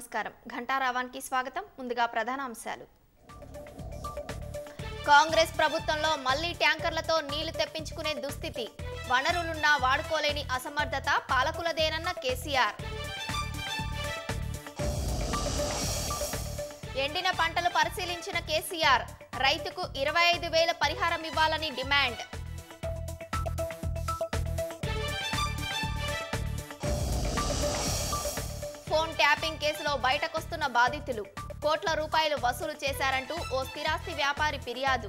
నమస్కారం ఘంటారావానికి స్వాగతం ముందుగా ప్రధాన అంశాలు కాంగ్రెస్ ప్రభుత్వంలో మళ్ళీ ట్యాంకర్లతో నీళ్లు తెప్పించుకునే దుస్థితి వనరులున్నా వాడుకోలేని అసమర్థత పాలకులదేనన్న కేసీఆర్ ఎండిన పంటలు పరిశీలించిన కేసీఆర్ రైతుకు 25,000 పరిహారం ఇవ్వాలని డిమాండ్ ఫోన్ ట్యాపింగ్ కేసులో బయటకొస్తున్న బాధితులు కోట్ల రూపాయలు వసూలు చేశారంటూ ఓ స్థిరాస్తి వ్యాపారి ఫిర్యాదు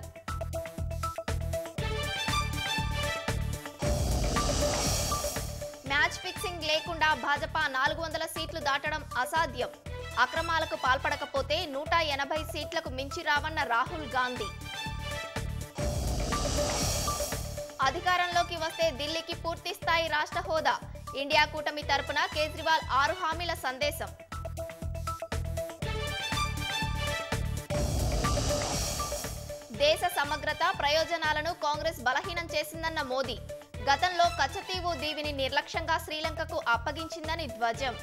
మ్యాచ్ ఫిక్సింగ్ లేకుండా భాజపా 400 సీట్లు దాటడం అసాధ్యం అక్రమాలకు పాల్పడకపోతే 180 సీట్లకు మించి రావన్న రాహుల్ గాంధీ అధికారంలోకి వస్తే ఢిల్లీకి పూర్తి స్థాయి రాష్ట్ర హోదా ఇండియా కూటమి తరపున కేజ్రీవాల్ 6 హామీల సందేశం దేశ సమగ్రత ప్రయోజనాలను కాంగ్రెస్ బలహీనం చేసిందన్న మోదీ గతంలో కచ్చతీవు దీవిని నిర్లక్ష్యంగా శ్రీలంకకు అప్పగించిందని ధ్వజం